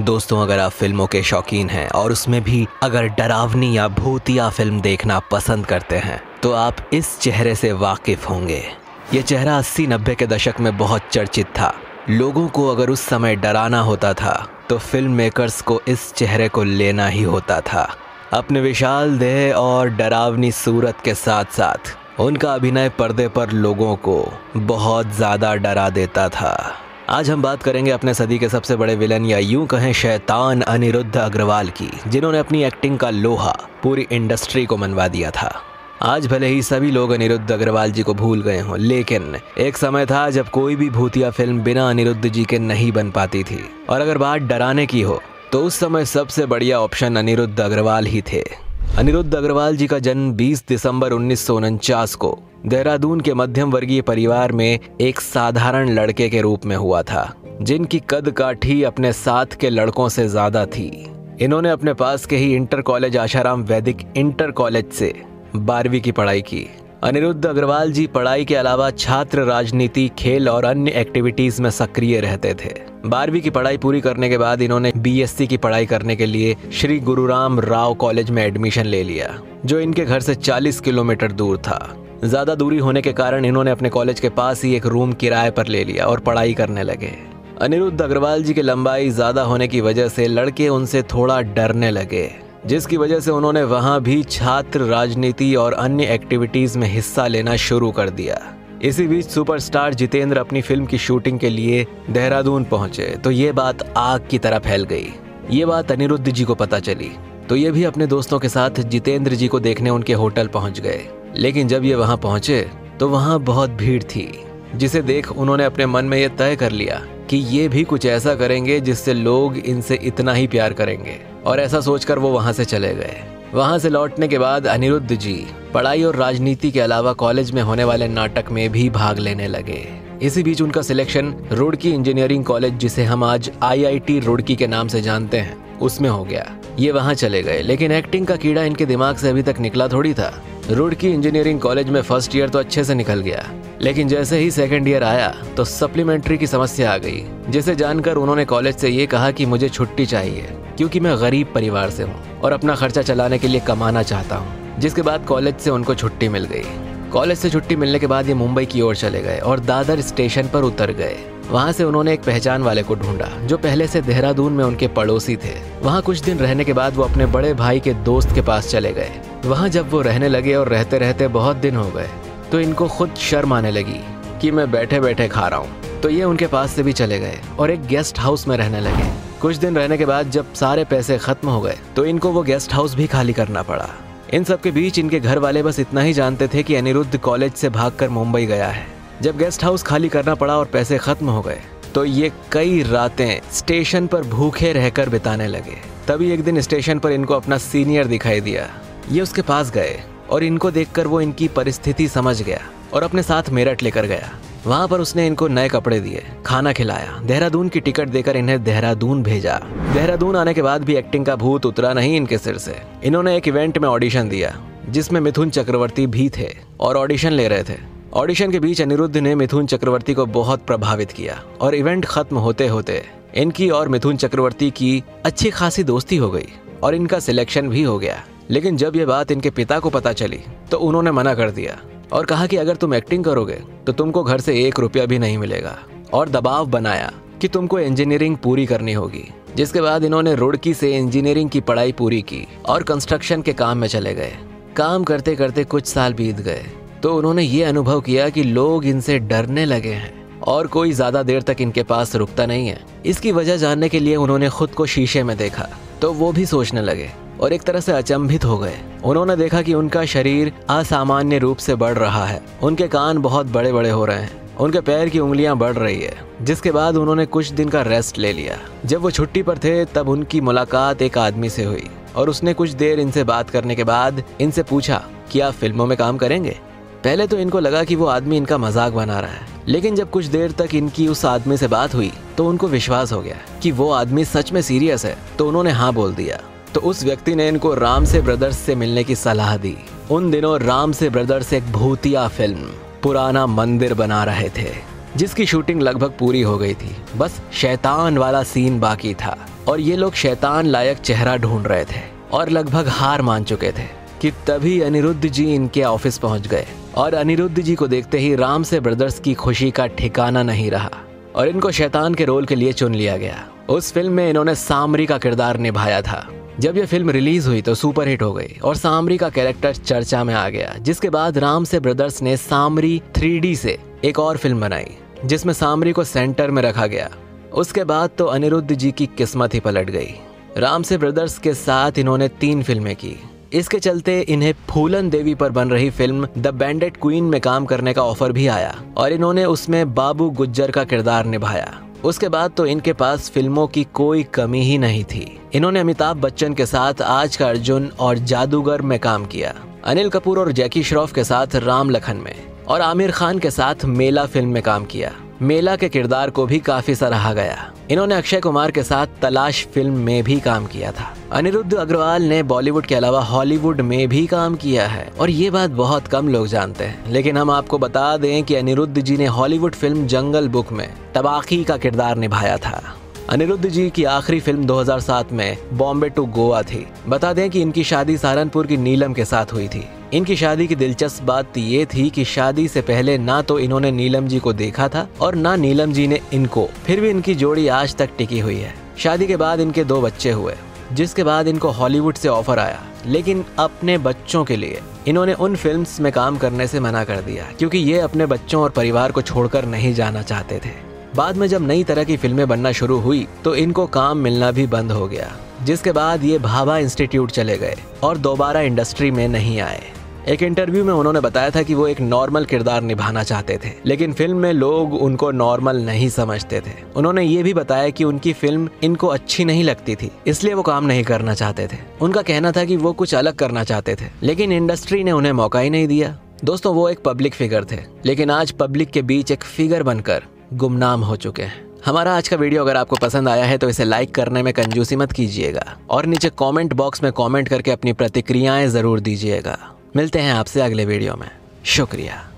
दोस्तों, अगर आप फिल्मों के शौकीन हैं और उसमें भी अगर डरावनी या भूतिया फिल्म देखना पसंद करते हैं तो आप इस चेहरे से वाकिफ होंगे। ये चेहरा 80-90 के दशक में बहुत चर्चित था। लोगों को अगर उस समय डराना होता था तो फिल्म मेकर्स को इस चेहरे को लेना ही होता था। अपने विशाल देह और डरावनी सूरत के साथ साथ उनका अभिनय पर्दे पर लोगों को बहुत ज़्यादा डरा देता था। आज हम बात करेंगे अपने सदी के सबसे बड़े विलन या यूं कहें शैतान अनिरुद्ध अग्रवाल की, जिन्होंने अपनी एक्टिंग का लोहा पूरी इंडस्ट्री को मनवा दिया था। आज भले ही सभी लोग अनिरुद्ध अग्रवाल जी को भूल गए हों, लेकिन एक समय था जब कोई भी भूतिया फिल्म बिना अनिरुद्ध जी के नहीं बन पाती थी। और अगर बात डराने की हो तो उस समय सबसे बढ़िया ऑप्शन अनिरुद्ध अग्रवाल ही थे। अनिरुद्ध अग्रवाल जी का जन्म 20 दिसंबर 1949 को देहरादून के मध्यम वर्गीय परिवार में एक साधारण लड़के के रूप में हुआ था, जिनकी कद काठी अपने साथ के लड़कों से ज्यादा थी। इन्होंने अपने पास के ही इंटर कॉलेज आशाराम वैदिक इंटर कॉलेज से 12वीं की पढ़ाई की। अनिरुद्ध अग्रवाल जी पढ़ाई के अलावा छात्र राजनीति, खेल और अन्य एक्टिविटीज में सक्रिय रहते थे। 12वीं की पढ़ाई पूरी करने के बाद इन्होंने बीएससी की पढ़ाई करने के लिए श्री गुरूराम राव कॉलेज में एडमिशन ले लिया, जो इनके घर से 40 किलोमीटर दूर था। ज्यादा दूरी होने के कारण इन्होंने अपने कॉलेज के पास ही एक रूम किराए पर ले लिया और पढ़ाई करने लगे। अनिरुद्ध अग्रवाल जी की लंबाई ज्यादा होने की वजह से लड़के उनसे थोड़ा डरने लगे, जिसकी वजह से उन्होंने वहां भी छात्र राजनीति और अन्य एक्टिविटीज में हिस्सा लेना शुरू कर दिया। इसी बीच सुपरस्टार जितेंद्र अपनी फिल्म की शूटिंग के लिए देहरादून पहुंचे तो ये बात आग की तरह फैल गई। ये बात अनिरुद्ध जी को पता चली तो ये भी अपने दोस्तों के साथ जितेंद्र जी को देखने उनके होटल पहुंच गए। लेकिन जब ये वहां पहुंचे तो वहां बहुत भीड़ थी, जिसे देख उन्होंने अपने मन में ये तय कर लिया कि ये भी कुछ ऐसा करेंगे जिससे लोग इनसे इतना ही प्यार करेंगे, और ऐसा सोचकर वो वहां से चले गए। वहां से लौटने के बाद अनिरुद्ध जी पढ़ाई और राजनीति के अलावा कॉलेज में होने वाले नाटक में भी भाग लेने लगे। इसी बीच उनका सिलेक्शन रुड़की इंजीनियरिंग कॉलेज, जिसे हम आज IIT रुड़की के नाम से जानते हैं, उसमें हो गया। ये वहाँ चले गए, लेकिन एक्टिंग का कीड़ा इनके दिमाग से अभी तक निकला थोड़ी था। रुड़की इंजीनियरिंग कॉलेज में फर्स्ट ईयर तो अच्छे से निकल गया, लेकिन जैसे ही सेकंड ईयर आया तो सप्लीमेंट्री की समस्या आ गई, जिसे जानकर उन्होंने कॉलेज से ये कहा कि मुझे छुट्टी चाहिए क्योंकि मैं गरीब परिवार से हूँ और अपना खर्चा चलाने के लिए कमाना चाहता हूँ। जिसके बाद कॉलेज से उनको छुट्टी मिल गई। कॉलेज से छुट्टी मिलने के बाद ये मुंबई की ओर चले गए और दादर स्टेशन पर उतर गए। वहाँ से उन्होंने एक पहचान वाले को ढूंढा जो पहले से देहरादून में उनके पड़ोसी थे। वहाँ कुछ दिन रहने के बाद वो अपने बड़े भाई के दोस्त के पास चले गए। वहाँ जब वो रहने लगे और रहते रहते बहुत दिन हो गए तो इनको खुद शर्म आने लगी कि मैं बैठे बैठे खा रहा हूँ, तो ये उनके पास से भी चले गए और एक गेस्ट हाउस में रहने लगे। कुछ दिन रहने के बाद जब सारे पैसे खत्म हो गए तो इनको वो गेस्ट हाउस भी खाली करना पड़ा। इन सब के बीच इनके घर वाले बस इतना ही जानते थे कि अनिरुद्ध कॉलेज से भागकर मुंबई गया है। जब गेस्ट हाउस खाली करना पड़ा और पैसे खत्म हो गए तो ये कई रातें स्टेशन पर भूखे रहकर बिताने लगे। तभी एक दिन स्टेशन पर इनको अपना सीनियर दिखाई दिया। ये उसके पास गए और इनको देखकर वो इनकी परिस्थिति समझ गया और अपने साथ मेरठ लेकर गया। वहाँ पर उसने इनको नए कपड़े दिए, खाना खिलाया, देहरादून की टिकट देकर इन्हें देहरादून भेजा। देहरादून आने के बाद भी एक्टिंग का भूत उतरा नहीं इनके सिर से। इन्होंने एक इवेंट में ऑडिशन दिया जिसमें मिथुन चक्रवर्ती भी थे और ऑडिशन ले रहे थे। ऑडिशन के बीच अनिरुद्ध ने मिथुन चक्रवर्ती को बहुत प्रभावित किया और इवेंट खत्म होते होते इनकी और मिथुन चक्रवर्ती की अच्छी खासी दोस्ती हो गई और इनका सिलेक्शन भी हो गया। लेकिन जब ये बात इनके पिता को पता चली तो उन्होंने मना कर दिया और कहा कि अगर तुम एक्टिंग करोगे तो तुमको घर से 1 रुपया भी नहीं मिलेगा, और दबाव बनाया कि तुमको इंजीनियरिंग पूरी करनी होगी। जिसके बाद इन्होंने रुड़की से इंजीनियरिंग की पढ़ाई पूरी की और कंस्ट्रक्शन के काम में चले गए। काम करते करते कुछ साल बीत गए तो उन्होंने ये अनुभव किया कि लोग इनसे डरने लगे हैं और कोई ज्यादा देर तक इनके पास रुकता नहीं है। इसकी वजह जानने के लिए उन्होंने खुद को शीशे में देखा तो वो भी सोचने लगे और एक तरह से अचंभित हो गए। उन्होंने देखा कि उनका शरीर असामान्य रूप से बढ़ रहा है, उनके कान बहुत बड़े बड़े हो रहे हैं, उनके पैर की उंगलियां बढ़ रही है। जिसके बाद उन्होंने कुछ दिन का रेस्ट ले लिया। जब वो छुट्टी पर थे तब उनकी मुलाकात एक आदमी से हुई और उसने कुछ देर इनसे बात करने के बाद इनसे पूछा कि आप फिल्मों में काम करेंगे। पहले तो इनको लगा कि वो आदमी इनका मजाक बना रहा है, लेकिन जब कुछ देर तक इनकी उस आदमी से बात हुई तो उनको विश्वास हो गया कि वो आदमी सच में सीरियस है, तो उन्होंने हाँ बोल दिया। तो उस व्यक्ति ने इनको रामसे ब्रदर्स से मिलने की सलाह दी। उन दिनों रामसे ब्रदर्स एक भूतिया फिल्म पुराना मंदिर बना रहे थे। जिसकी शूटिंग लगभग पूरी हो गई थी। बस शैतान वाला सीन बाकी था और ये लोग शैतान लायक चेहरा ढूंढ रहे थे और लगभग हार मान चुके थे कि तभी अनिरुद्ध जी इनके ऑफिस पहुंच गए और अनिरुद्ध जी को देखते ही रामसे ब्रदर्स की खुशी का ठिकाना नहीं रहा और इनको शैतान के रोल के लिए चुन लिया गया। उस फिल्म में इन्होंने सामरी का किरदार निभाया था। जब यह फिल्म रिलीज हुई तो सुपरहिट हो गई और सामरी का कैरेक्टर चर्चा में आ गया, जिसके बाद रामसे ब्रदर्स ने सामरी 3D से एक और फिल्म बनाई जिसमें सामरी को सेंटर में रखा गया। उसके बाद तो अनिरुद्ध जी की किस्मत ही पलट गई। रामसे ब्रदर्स के साथ इन्होंने 3 फिल्में की। इसके चलते इन्हें फूलन देवी पर बन रही फिल्म द बैंडेड क्वीन में काम करने का ऑफर भी आया और इन्होंने उसमें बाबू गुज्जर का किरदार निभाया। उसके बाद तो इनके पास फिल्मों की कोई कमी ही नहीं थी। इन्होंने अमिताभ बच्चन के साथ आज का अर्जुन और जादूगर में काम किया, अनिल कपूर और जैकी श्रॉफ के साथ राम लखन में और आमिर खान के साथ मेला फिल्म में काम किया। मेला के किरदार को भी काफी सराहा गया। इन्होंने अक्षय कुमार के साथ तलाश फिल्म में भी काम किया था। अनिरुद्ध अग्रवाल ने बॉलीवुड के अलावा हॉलीवुड में भी काम किया है और ये बात बहुत कम लोग जानते हैं, लेकिन हम आपको बता दें कि अनिरुद्ध जी ने हॉलीवुड फिल्म जंगल बुक में तबाकी का किरदार निभाया था। अनिरुद्ध जी की आखिरी फिल्म 2007 में बॉम्बे टू गोवा थी। बता दें कि इनकी शादी सहारनपुर की नीलम के साथ हुई थी। इनकी शादी की दिलचस्प बात ये थी कि शादी से पहले ना तो इन्होंने नीलम जी को देखा था और ना नीलम जी ने इनको, फिर भी इनकी जोड़ी आज तक टिकी हुई है। शादी के बाद इनके 2 बच्चे हुए, जिसके बाद इनको हॉलीवुड से ऑफर आया, लेकिन अपने बच्चों के लिए इन्होंने उन फिल्म्स में काम करने से मना कर दिया क्योंकि ये अपने बच्चों और परिवार को छोड़कर नहीं जाना चाहते थे। बाद में जब नई तरह की फिल्में बनना शुरू हुई तो इनको काम मिलना भी बंद हो गया, जिसके बाद ये भाभा इंस्टीट्यूट चले गए और दोबारा इंडस्ट्री में नहीं आए। एक इंटरव्यू में उन्होंने बताया था कि वो एक नॉर्मल किरदार निभाना चाहते थे, लेकिन फिल्म में लोग उनको नॉर्मल नहीं समझते थे। उन्होंने ये भी बताया कि उनकी फिल्म इनको अच्छी नहीं लगती थी, इसलिए वो काम नहीं करना चाहते थे। उनका कहना था कि वो कुछ अलग करना चाहते थे, लेकिन इंडस्ट्री ने उन्हें मौका ही नहीं दिया। दोस्तों, वो एक पब्लिक फिगर थे, लेकिन आज पब्लिक के बीच एक फिगर बनकर गुमनाम हो चुके हैं। हमारा आज का वीडियो अगर आपको पसंद आया है तो इसे लाइक करने में कंजूसी मत कीजिएगा और नीचे कमेंट बॉक्स में कमेंट करके अपनी प्रतिक्रियाएं जरूर दीजिएगा। मिलते हैं आपसे अगले वीडियो में। शुक्रिया।